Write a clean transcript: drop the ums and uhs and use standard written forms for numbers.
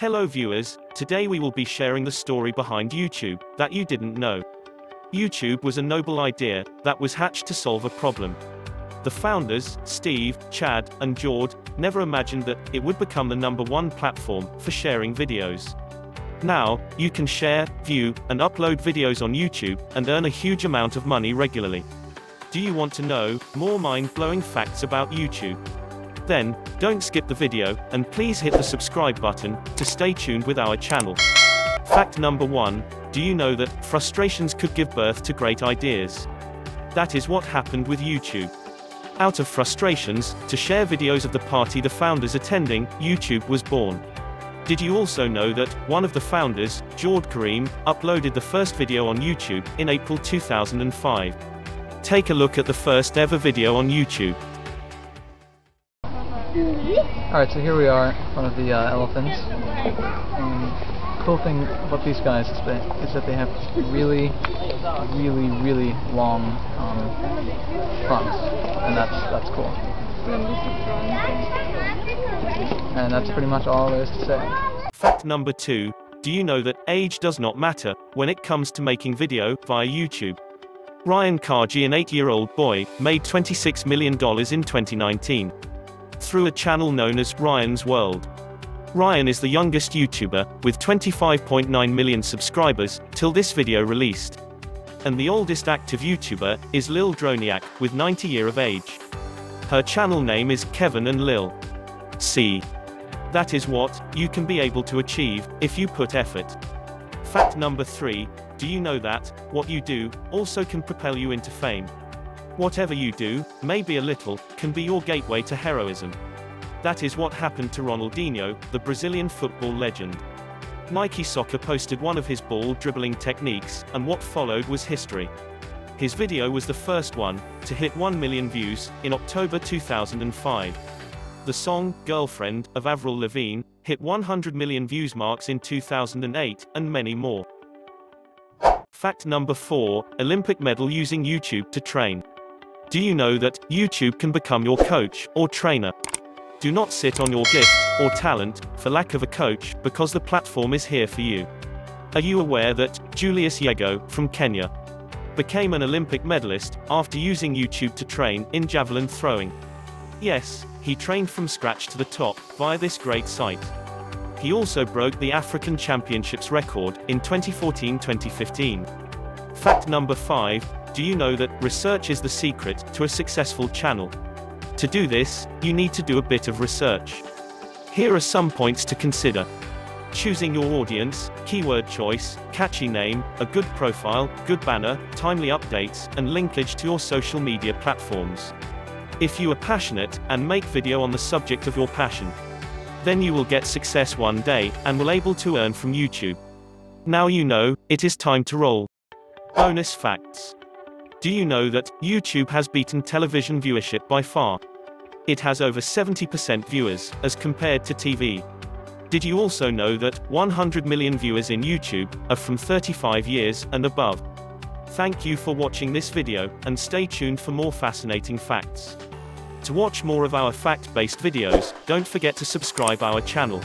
Hello viewers, today we will be sharing the story behind YouTube, that you didn't know. YouTube was a noble idea, that was hatched to solve a problem. The founders, Steve, Chad, and Jawed, never imagined that it would become the #1 platform for sharing videos. Now, you can share, view, and upload videos on YouTube, and earn a huge amount of money regularly. Do you want to know more mind-blowing facts about YouTube? Then, don't skip the video, and please hit the subscribe button, to stay tuned with our channel. Fact number 1, do you know that frustrations could give birth to great ideas? That is what happened with YouTube. Out of frustrations, to share videos of the party the founders attending, YouTube was born. Did you also know that one of the founders, Jawed Karim, uploaded the first video on YouTube, in April 2005. Take a look at the first ever video on YouTube. Alright, so here we are, one of the elephants. And cool thing about these guys is that they have really long fronts, and that's cool. And that's pretty much all there is to say. Fact number 2, do you know that age does not matter when it comes to making video via YouTube? Ryan Kaji, an 8-year-old boy, made $26 million in 2019. Through a channel known as Ryan's World. Ryan is the youngest YouTuber, with 25.9 million subscribers, till this video released. And the oldest active YouTuber, is Lil Droniak, with 90 years of age. Her channel name is Kevin and Lil. See? That is what you can be able to achieve, if you put effort. Fact number 3, do you know that what you do, also can propel you into fame? Whatever you do, maybe a little, can be your gateway to heroism. That is what happened to Ronaldinho, the Brazilian football legend. Nike Soccer posted one of his ball dribbling techniques, and what followed was history. His video was the first one to hit 1 million views, in October 2005. The song, Girlfriend, of Avril Lavigne, hit 100 million views marks in 2008, and many more. Fact number 4, Olympic medal using YouTube to train. Do you know that YouTube can become your coach or trainer? Do not sit on your gift or talent for lack of a coach, because the platform is here for you. Are you aware that Julius Yego from Kenya became an Olympic medalist after using YouTube to train in javelin throwing? Yes, he trained from scratch to the top via this great site. He also broke the African Championships record in 2014-2015. Fact number 5. Do you know that research is the secret to a successful channel? To do this, you need to do a bit of research. Here are some points to consider. Choosing your audience, keyword choice, catchy name, a good profile, good banner, timely updates, and linkage to your social media platforms. If you are passionate, and make video on the subject of your passion, then you will get success one day, and will able to earn from YouTube. Now you know, it is time to roll. Bonus facts. Do you know that YouTube has beaten television viewership by far? It has over 70% viewers, as compared to TV. Did you also know that 100 million viewers in YouTube are from 35 years and above? Thank you for watching this video, and stay tuned for more fascinating facts. To watch more of our fact-based videos, don't forget to subscribe our channel.